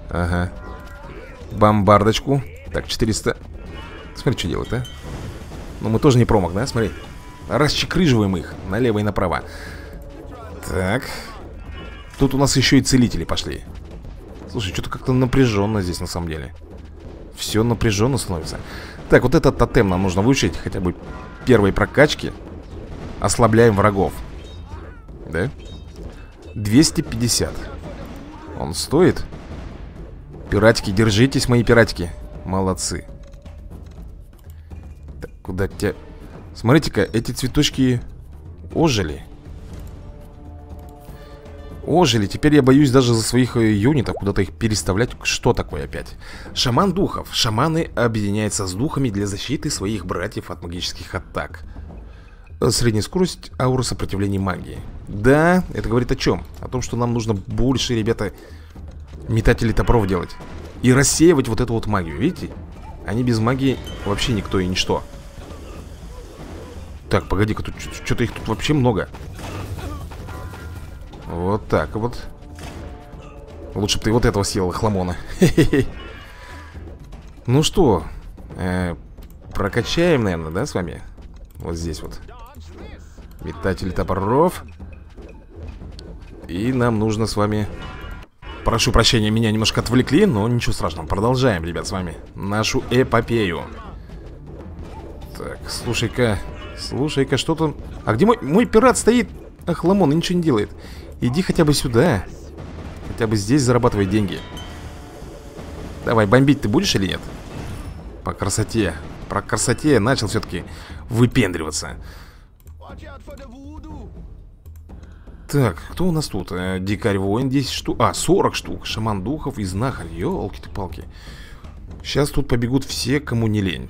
Ага. Бомбардочку. Так, 400. Смотри, что делает, а. Ну, мы тоже не промах, да, смотри. Расчекрыживаем их налево и направо. Так. Тут у нас еще и целители пошли. Слушай, что-то как-то напряженно здесь на самом деле. Все напряженно становится. Так, вот этот тотем нам нужно выучить. Хотя бы первой прокачки ослабляем врагов. Да? 250. Он стоит? Пиратики, держитесь, мои пиратики. Молодцы. Так, куда тебя... Смотрите-ка, эти цветочки ожили. Ожили, теперь я боюсь даже за своих юнитов куда-то их переставлять. Что такое опять? Шаман духов. Шаманы объединяются с духами для защиты своих братьев от магических атак. Средняя скорость, аура сопротивления магии. Да, это говорит о чем? О том, что нам нужно больше, ребята, метателей топоров делать. И рассеивать вот эту вот магию, видите? Они без магии вообще никто и ничто. Так, погоди-ка, тут что-то их тут вообще много. Вот так вот. Лучше бы ты вот этого съела, хламона. Ну что, прокачаем, наверное, да, с вами? Вот здесь вот метатели топоров. И нам нужно с вами... Прошу прощения, меня немножко отвлекли, но ничего страшного. Продолжаем, ребят, с вами нашу эпопею. Так, слушай-ка, слушай-ка, что там... А где мой пират стоит? Ах, Ламон, он ничего не делает. Иди хотя бы сюда. Хотя бы здесь зарабатывай деньги. Давай, бомбить ты будешь или нет? По красоте. Про красоте я начал все-таки выпендриваться. Так, кто у нас тут? Дикарь-воин, 10 штук. А, 40 штук. Шаман духов и знахарь. Ёлки-ты-палки. Сейчас тут побегут все, кому не лень.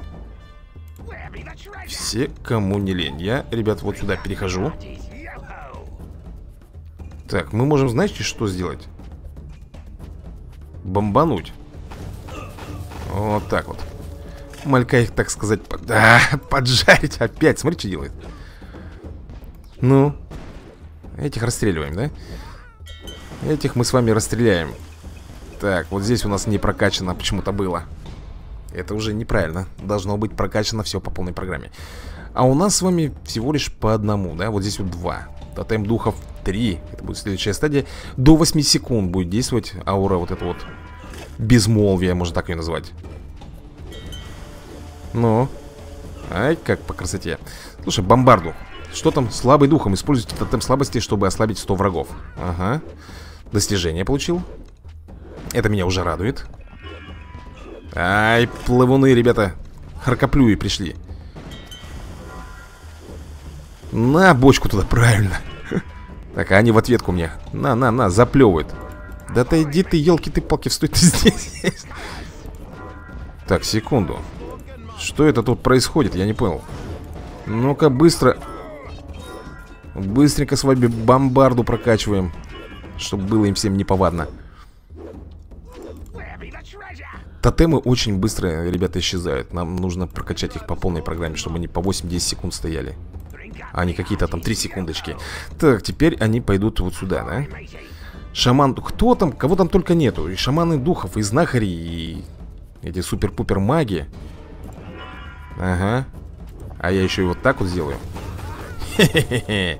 Все, кому не лень. Я, ребят, вот сюда перехожу. Так, мы можем, знаете, что сделать? Бомбануть. Вот так вот. Малька их, так сказать, поджарить опять. Смотри, что делает. Ну. Этих расстреливаем, да? Этих мы с вами расстреляем. Так, вот здесь у нас не прокачано почему-то было. Это уже неправильно. Должно быть прокачано все по полной программе. А у нас с вами всего лишь по одному, да? Вот здесь вот два. Тотем духов 3. Это будет следующая стадия. До 8 секунд будет действовать аура вот эта вот. Безмолвие, можно так ее назвать. Ну. Ай, как по красоте. Слушай, бомбарду. Что там? Слабый духом. Используйте тотем слабости, чтобы ослабить 100 врагов. Ага. Достижение получил. Это меня уже радует. Ай, плавуны, ребята. Харкоплюи пришли. На, бочку туда, правильно. Так, а они в ответку мне. На, заплевывают. Да отойди ты, елки-ты-палки, стой ты здесь. Так, секунду. Что это тут происходит, я не понял. Ну-ка, быстро. Быстренько с вами бомбарду прокачиваем. Чтобы было им всем неповадно. Тотемы очень быстро, ребята, исчезают. Нам нужно прокачать их по полной программе, чтобы они по 8-10 секунд стояли. А не какие-то там 3 секундочки. Так, теперь они пойдут вот сюда, да? Шаман... Кто там? Кого там только нету. И шаманы духов, и знахари, и... Эти супер-пупер маги. Ага. А я еще и вот так вот сделаю. Хе-хе-хе.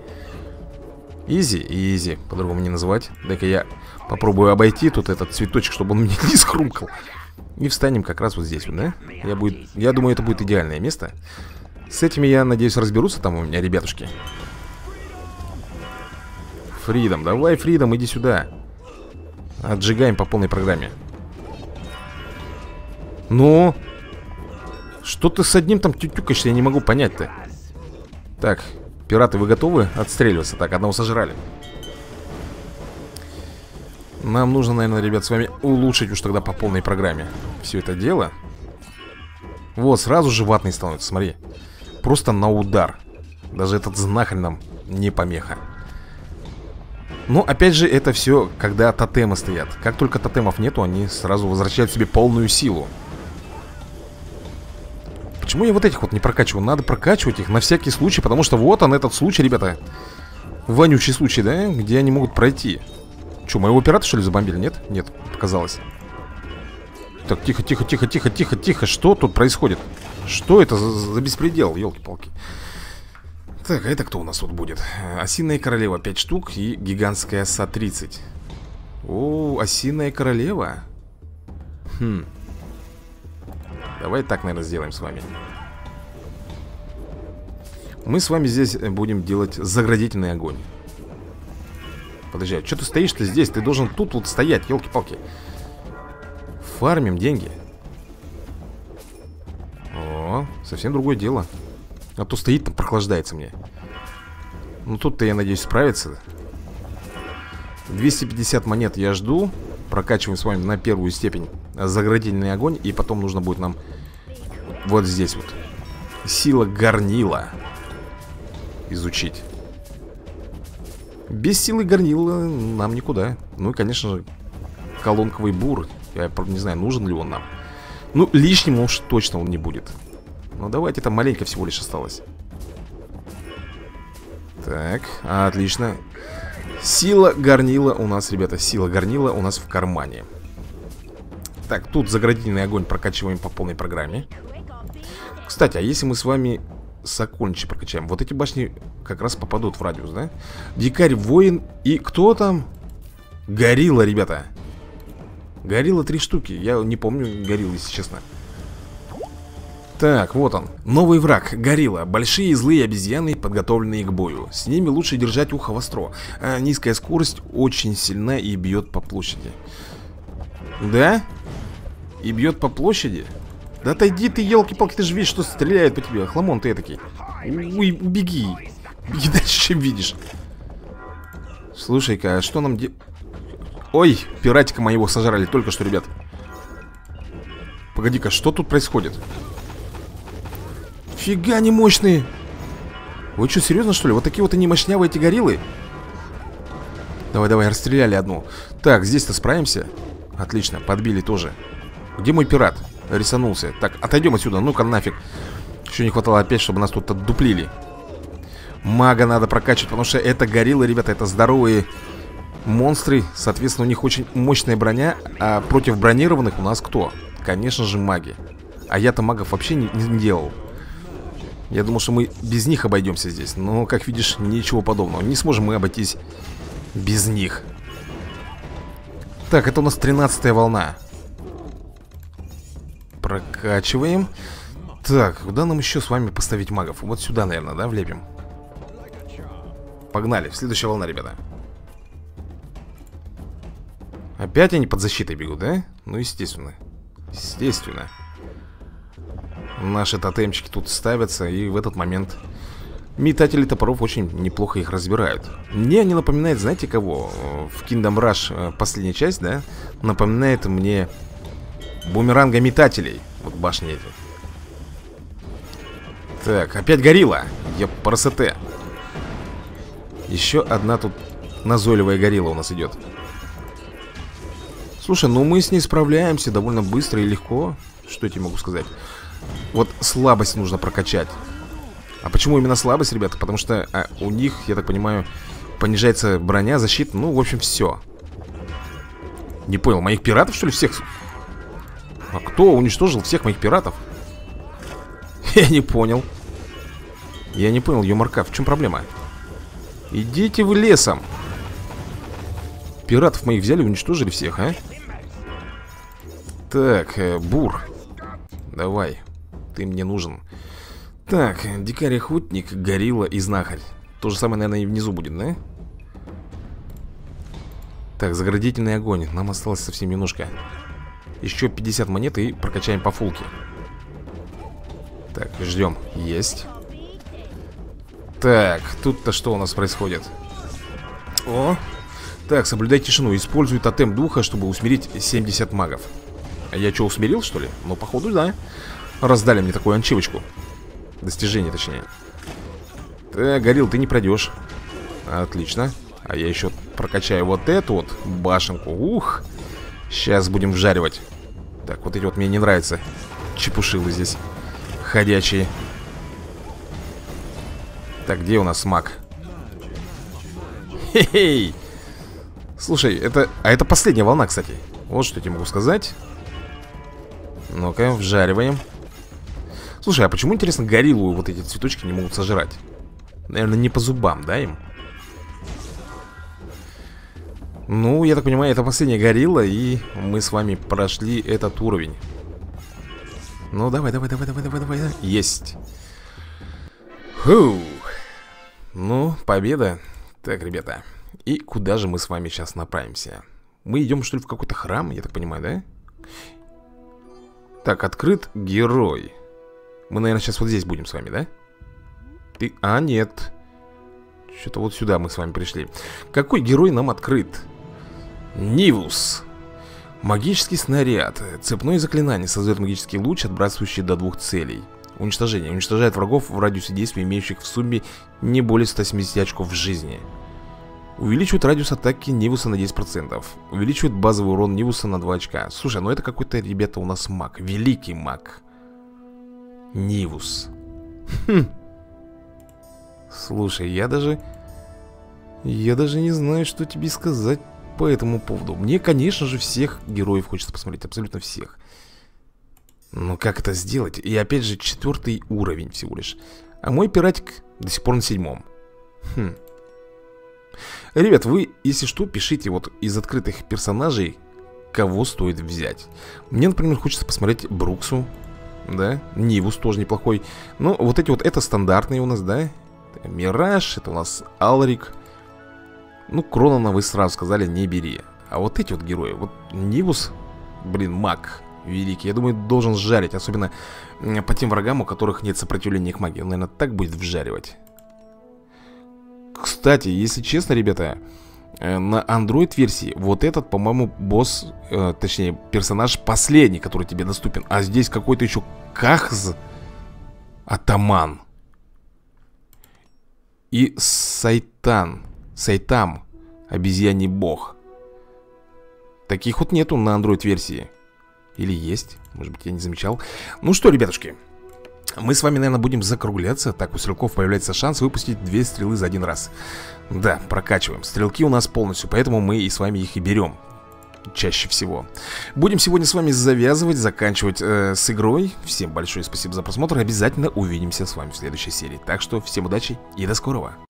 Изи, изи. По-другому не называть. Дай-ка я попробую обойти тут этот цветочек, чтобы он меня не схрумкал. И встанем как раз вот здесь вот, да? Я думаю, это будет идеальное место. С этими, я надеюсь, разберутся там у меня, ребятушки. Фридом, давай, Фридом, иди сюда. Отжигаем по полной программе. Ну? Что ты с одним там тютюкаешься, я не могу понять-то. Так, пираты, вы готовы отстреливаться? Так, одного сожрали. Нам нужно, наверное, ребят, с вами улучшить уж тогда по полной программе все это дело. Вот, сразу же ватные становятся, смотри. Просто на удар. Даже этот знахарь нам не помеха. Но, опять же, это все, когда тотемы стоят. Как только тотемов нету, они сразу возвращают себе полную силу. Почему я вот этих вот не прокачиваю? Надо прокачивать их на всякий случай, потому что вот он, этот случай, ребята. Вонючий случай, да? Где они могут пройти. Че, моего пирата, что ли, забомбили? Нет? Нет, показалось. Так, тихо. Что тут происходит? Что это за беспредел, елки-палки? Так, а это кто у нас тут будет? Осиная королева 5 штук и гигантская оса 30. О, осиная королева. Хм. Давай так, наверное, сделаем с вами. мы с вами здесь будем делать заградительный огонь. Подожди, а что ты стоишь-то здесь? Ты должен тут вот стоять, елки-палки. Фармим деньги. О, совсем другое дело. А то стоит, прохлаждается мне. Ну тут-то, я надеюсь, справится. 250 монет я жду. Прокачиваем с вами на первую степень заградительный огонь. И потом нужно будет нам вот здесь вот сила горнила изучить. Без силы горнила нам никуда. Ну и, конечно же, колонковый бур. Я, правда, не знаю, нужен ли он нам. Ну, лишним уж точно он не будет. Ну, давайте, там маленько всего лишь осталось. Так, отлично. Сила горнила у нас, ребята, сила горнила у нас в кармане. Так, тут заградительный огонь прокачиваем по полной программе. Кстати, а если мы с вами сокольничи прокачаем? Вот эти башни как раз попадут в радиус, да? Дикарь, воин и кто там? Горилла, ребята. Горилла 3 штуки. Я не помню горилла, если честно. Так, вот он. Новый враг. Горилла. Большие злые обезьяны, подготовленные к бою. С ними лучше держать ухо востро. А низкая скорость очень сильна и бьет по площади. Да? И бьет по площади? Да отойди ты, елки-палки, ты же видишь, что стреляет по тебе. Охламон ты этакий. Ой, беги. Беги дальше, чем видишь. Слушай-ка, а что нам делать? Ой, пиратика моего сожрали только что, ребят. Погоди-ка, что тут происходит? Фига не мощные. Вы что, серьезно, что ли? Вот такие вот они мощнявые, эти гориллы? Давай-давай, расстреляли одну. Так, здесь-то справимся. Отлично, подбили тоже. Где мой пират? Рисанулся. Так, отойдем отсюда, ну-ка нафиг. Еще не хватало опять, чтобы нас тут отдуплили. Мага надо прокачивать, потому что это гориллы, ребята. Это здоровые монстры. Соответственно, у них очень мощная броня. А против бронированных у нас кто? Конечно же, маги. А я-то магов вообще не делал. Я думал, что мы без них обойдемся здесь. Но, как видишь, ничего подобного. Не сможем мы обойтись без них. Так, это у нас 13-я волна. Прокачиваем. Так, куда нам еще с вами поставить магов? Вот сюда, наверное, да, влепим. Погнали, следующая волна, ребята. Опять они под защитой бегут, да? Ну, естественно. Естественно. Наши тотемчики тут ставятся, и в этот момент метатели топоров очень неплохо их разбирают. Мне они напоминают, знаете кого? В Kingdom Rush последняя часть, да? Напоминает мне бумеранга метателей. Вот башни эти. Так, опять горилла. Епарасоте. Еще одна тут назойливая горилла у нас идет. Слушай, ну мы с ней справляемся довольно быстро и легко. Что я тебе могу сказать? Вот слабость нужно прокачать. А почему именно слабость, ребята? Потому что у них, я так понимаю, понижается броня, защита. Ну, в общем, все. Не понял, моих пиратов, что ли, всех? А кто уничтожил всех моих пиратов? Я не понял. Я не понял, юморка, в чем проблема? Идите вы лесом. Пиратов моих взяли, уничтожили всех, а? Так, бур. Давай, ты мне нужен. Так, дикарь-охотник, горилла и знахарь. То же самое, наверное, и внизу будет, да? Так, заградительный огонь. Нам осталось совсем немножко. Еще 50 монет и прокачаем по фулке. Так, ждем. Есть. Так, тут-то что у нас происходит? О! Так, соблюдай тишину. Используй тотем духа, чтобы усмирить 70 магов. Я что, усмирил, что ли? Ну, походу, да. Раздали мне такую анчивочку. Достижение, точнее. Так, горилл, ты не пройдешь. Отлично. А я еще прокачаю вот эту вот башенку. Ух! Сейчас будем вжаривать. Так, вот эти вот мне не нравятся. Чепушилы здесь. Ходячие. Так, где у нас маг? Хе-хей! Слушай, это... А это последняя волна, кстати. Вот что я тебе могу сказать. Ну-ка, вжариваем. Слушай, а почему, интересно, гориллу вот эти цветочки не могут сожрать? Наверное, не по зубам, да, им? Ну, я так понимаю, это последняя горилла. И мы с вами прошли этот уровень. Ну, давай, давай, давай, давай, давай, давай. Есть. Фух. победа. Так, ребята, и куда же мы с вами сейчас направимся? Мы идем, что ли, в какой-то храм, я так понимаю, да? Так, открыт герой. Мы, наверное, сейчас вот здесь будем с вами, да? Ты... А, нет. Что-то вот сюда мы с вами пришли. Какой герой нам открыт? Нивус. Магический снаряд. Цепное заклинание создает магический луч, отбрасывающий до двух целей. Уничтожение. Уничтожает врагов в радиусе действия, имеющих в сумме не более 170 очков жизни. Увеличивает радиус атаки Нивуса на 10%. Увеличивает базовый урон Нивуса на 2 очка. Слушай, ну это какой-то, ребята, у нас маг. Великий маг. Нивус. Хм. Слушай, я даже не знаю, что тебе сказать по этому поводу. Мне, конечно же, всех героев хочется посмотреть. Абсолютно всех. Но как это сделать? И опять же, 4-й уровень всего лишь. А мой пиратик до сих пор на 7-м. Хм. Ребят, вы, если что, пишите вот из открытых персонажей, кого стоит взять. Мне, например, хочется посмотреть Бруксу. Да, Нивус тоже неплохой. Но вот эти вот, это стандартные у нас, да. Мираж, это у нас Алрик. Ну, Крона вы сразу сказали, не бери. А вот эти вот герои, вот Нивус, блин, маг великий, я думаю, должен жарить. Особенно по тем врагам, у которых нет сопротивления к магии. Он, наверное, так будет вжаривать. Кстати, если честно, ребята, на Android-версии вот этот, по-моему, босс, точнее, персонаж последний, который тебе доступен. А здесь какой-то еще Кахз, атаман и Сайтан. Сайтам, обезьяний бог. Таких вот нету на Android-версии. Или есть, может быть, я не замечал. Ну что, ребятушки, мы с вами, наверное, будем закругляться. Так, у стрелков появляется шанс выпустить 2 стрелы за один раз. Да, прокачиваем. Стрелки у нас полностью, поэтому мы и с вами их и берем. Чаще всего. Будем сегодня с вами завязывать, заканчивать с игрой. Всем большое спасибо за просмотр. Обязательно увидимся с вами в следующей серии. Так что всем удачи и до скорого.